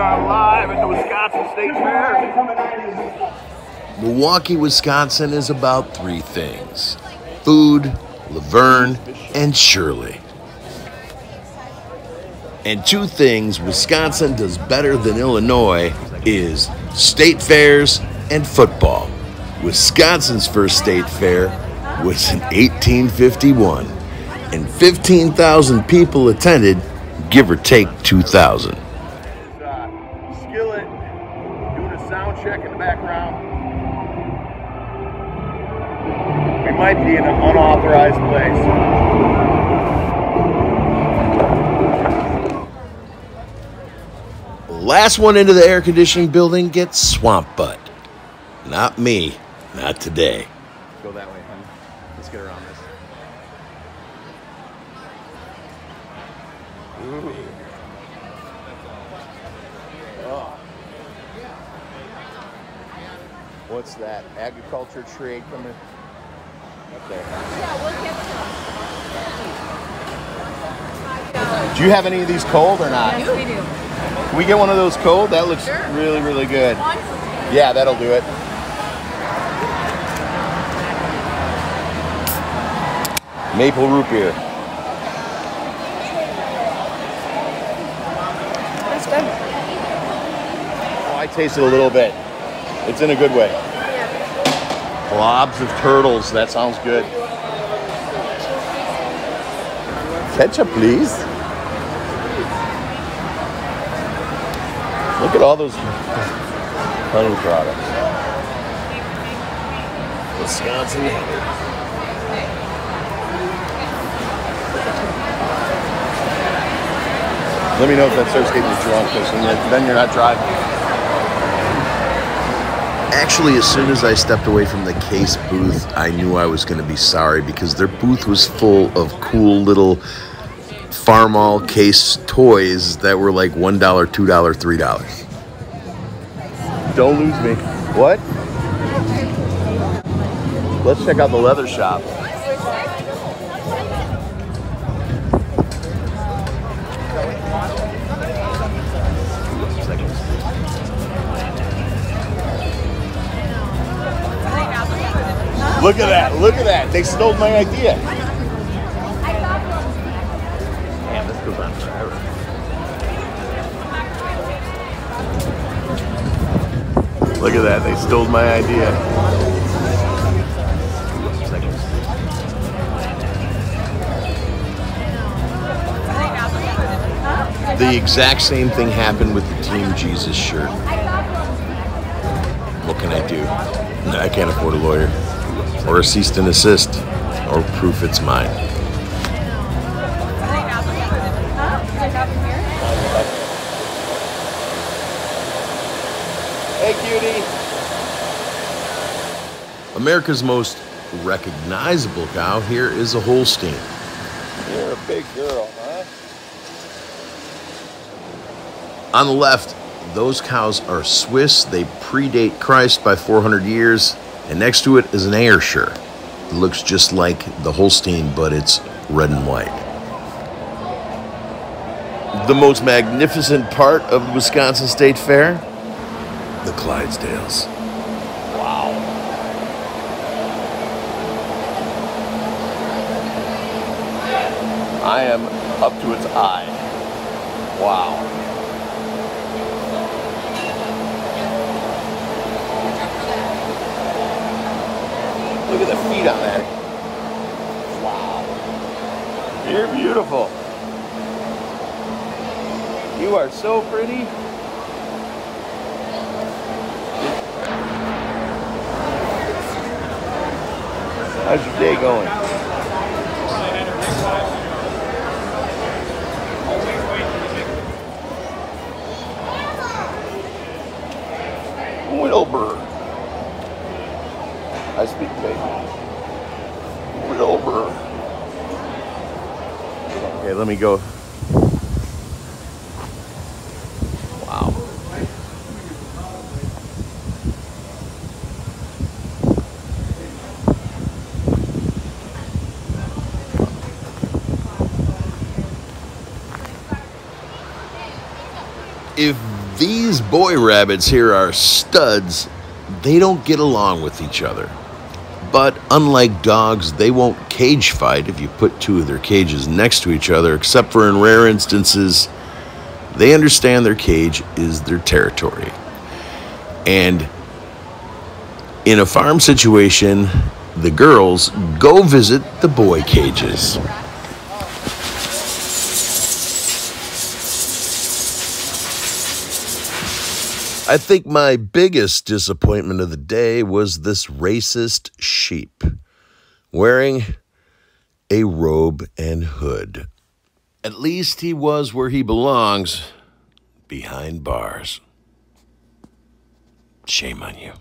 are live at the Wisconsin State Fair. Milwaukee, Wisconsin is about three things: food, Laverne, and Shirley. And two things Wisconsin does better than Illinois is state fairs and football. Wisconsin's first state fair was in 1851, and 15,000 people attended, give or take 2,000. Skillet doing a sound check in the background. We might be in an unauthorized place. The last one into the air conditioning building gets swamp butt. Not me, not today. Go that way, honey. Let's get around this. Ooh. Oh. What's that? Agriculture trade coming up there. Do you have any of these cold or not? Yes, we do. Can we get one of those cold? That looks sure. Really, really good. Yeah, that'll do it. Maple root beer. That's good. Oh, I taste it a little bit. It's in a good way. Yeah. Blobs of turtles. That sounds good. Ketchup, please. Look at all those honey products. Wisconsin. Let me know if that starts getting you drunk, because then you're not driving. Actually, as soon as I stepped away from the case booth, I knew I was going to be sorry, because their booth was full of cool little Farmall case toys that were like $1, $2, $3. Don't lose me. What? Let's check out the leather shop. Look at that, look at that. They stole my idea. Damn, this goes on forever. Look at that, they stole my idea. The exact same thing happened with the Team Jesus shirt. What can I do? No, I can't afford a lawyer. Or a cease and desist, or proof it's mine. Hey, cutie. America's most recognizable cow here is a Holstein. You're a big girl, huh? On the left, those cows are Swiss. They predate Christ by 400 years. And next to it is an Ayrshire. It looks just like the Holstein, but it's red and white. The most magnificent part of the Wisconsin State Fair, the Clydesdales. Wow. I am up to its eye. Wow. Look at the feet on that. Wow. You're beautiful. You are so pretty. How's your day going? Wilbur. I speak fake. Wilbur. Okay, let me go. Wow. If These boy rabbits here are studs. They don't get along with each other. But unlike dogs, they won't cage fight if you put two of their cages next to each other, except for in rare instances. They understand their cage is their territory. And in a farm situation, the girls go visit the boy cages. I think my biggest disappointment of the day was this racist sheep wearing a robe and hood. At least he was where he belongs, behind bars. Shame on you.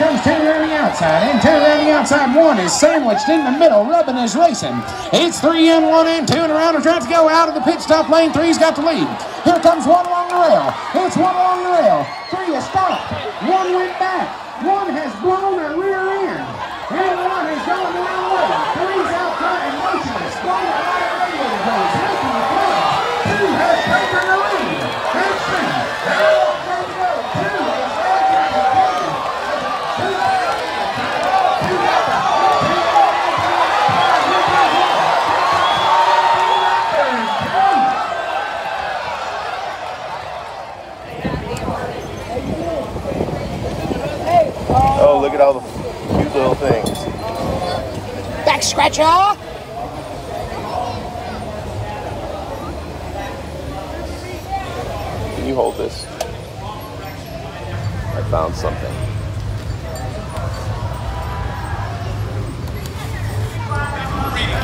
Comes two running outside, and two running outside. One is sandwiched in the middle. Rubbin is racing. It's three in, one and two, and around. He tries to go out of the pit stop lane. Three's got the lead. Here comes one along the rail. It's one along the rail. Three is stopped. One went back. One has blown a rear end. And one has gone the wrong way. Three's out front and motionless. Going the right way to the goal. Taking the play. Two has taken the lead. And three. Look at all the cute little things. Back scratcher. Can you hold this? I found something.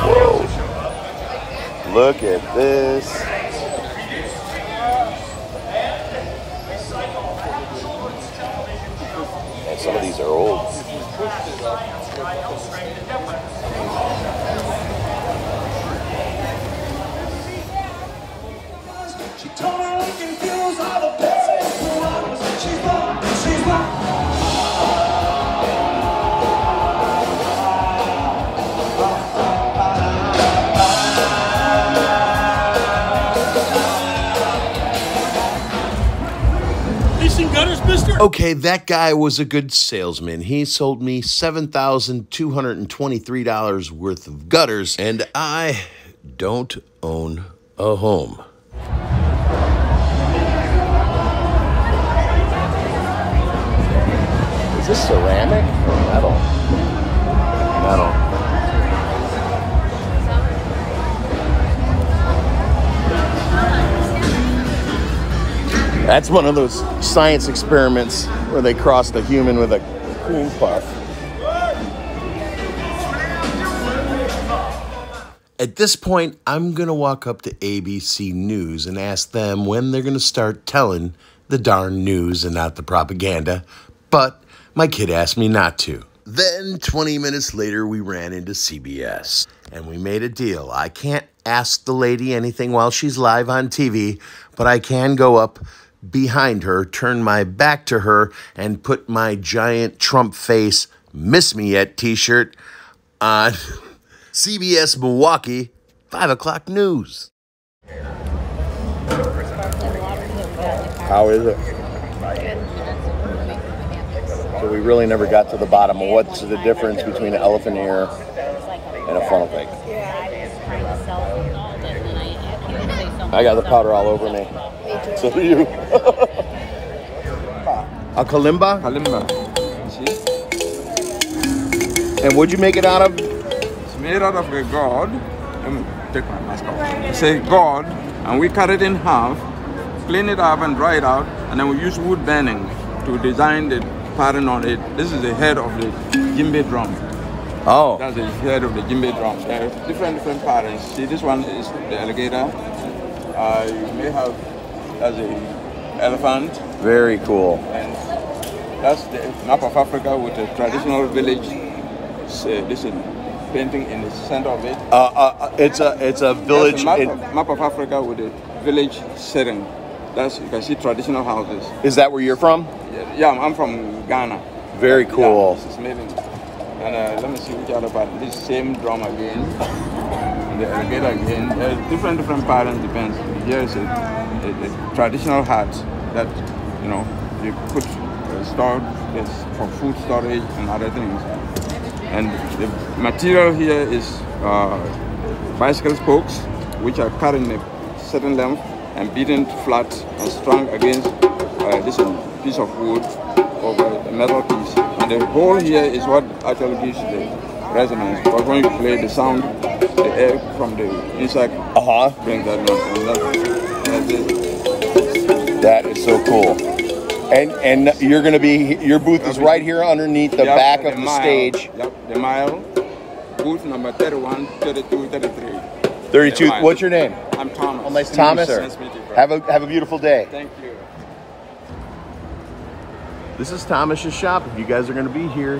Whoa. Look at this. Some of these are old. Okay, that guy was a good salesman. He sold me $7,223 worth of gutters, and I don't own a home. Is this ceramic or metal? Metal. That's one of those science experiments where they crossed a human with a cream puff. At this point, I'm going to walk up to ABC News and ask them when they're going to start telling the darn news and not the propaganda, but my kid asked me not to. Then 20 minutes later, we ran into CBS and we made a deal. I can't ask the lady anything while she's live on TV, but I can go up behind her, turn my back to her, and put my giant Trump face miss me yet t-shirt on CBS Milwaukee 5 o'clock news. How is it? So we really never got to the bottom of what's the difference between an elephant ear and a funnel cake. I got the powder all over me. So do you. A kalimba? Kalimba. And what'd you make it out of? It's made out of a gourd. Let me take my mask off. It's a gourd, and we cut it in half, clean it up and dry it out, and then we use wood burning to design the pattern on it. This is the head of the djembe drum. Oh. That's the head of the djembe drum. There are different patterns. See, this one is the alligator. You may have as an elephant. Very cool. And that's the map of Africa with a traditional village. This is painting in the center of it. It's a village. Map of Africa with a village setting. That's, you can see traditional houses. Is that where you're from? Yeah, I'm from Ghana. Very cool. This is made in, and let me see which other part. This same drum again. And the alligator again. Different patterns depends. Here is a traditional hat that, you know, you put stored for food storage and other things. And the material here is bicycle spokes, which are cut in a certain length and beaten flat and strung against this piece of wood over a metal piece. And the hole here is what actually gives the resonance, because when you play the sound, the air from the inside brings that noise. That is so cool. And you're going to be, your booth is right here underneath the back of the stage. Yep, the mile, booth number 31, 32, 33. 32. What's your name? I'm Thomas. Oh, nice to meet you, sir. Nice to meet you, bro. Have a beautiful day. Thank you. This is Thomas's shop. If you guys are going to be here,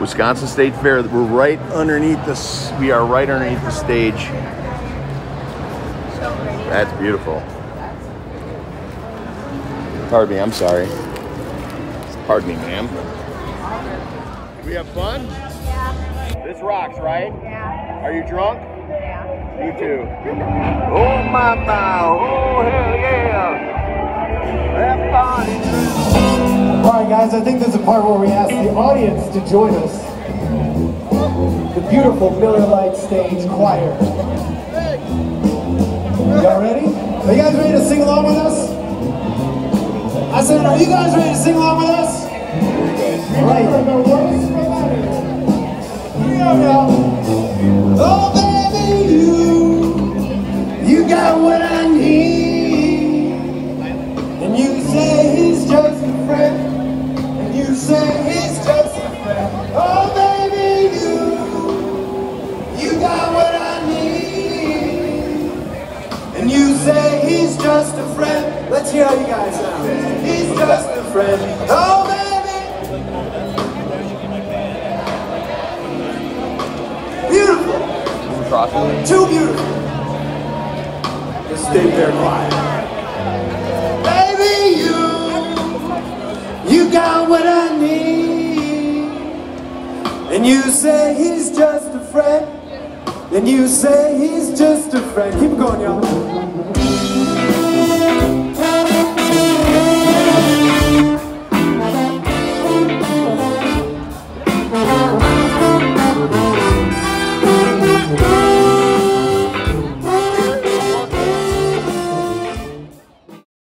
Wisconsin State Fair. We're right underneath this. We are right underneath the stage. That's beautiful. Pardon me. I'm sorry. Pardon me, ma'am. We have fun. This rocks, right? Yeah. Are you drunk? Yeah. You too. Oh mama, oh hell yeah. That party. Alright guys, I think there's a part where we ask the audience to join us. The beautiful Miller Lite stage choir. Y'all ready? Are you guys ready to sing along with us? I said, are you guys ready to sing along with us? Alright. Oh baby, you got what I need. And you say he's just a friend. And you say he's just a friend. Oh baby, you got what I need. And you say he's just a friend. Let's hear how you guys sound. He's just a friend. Oh baby. Beautiful. Too beautiful. The State Fair choir. Baby, you got what I need. And you say he's just a friend. And you say he's just a friend. Keep it going, y'all.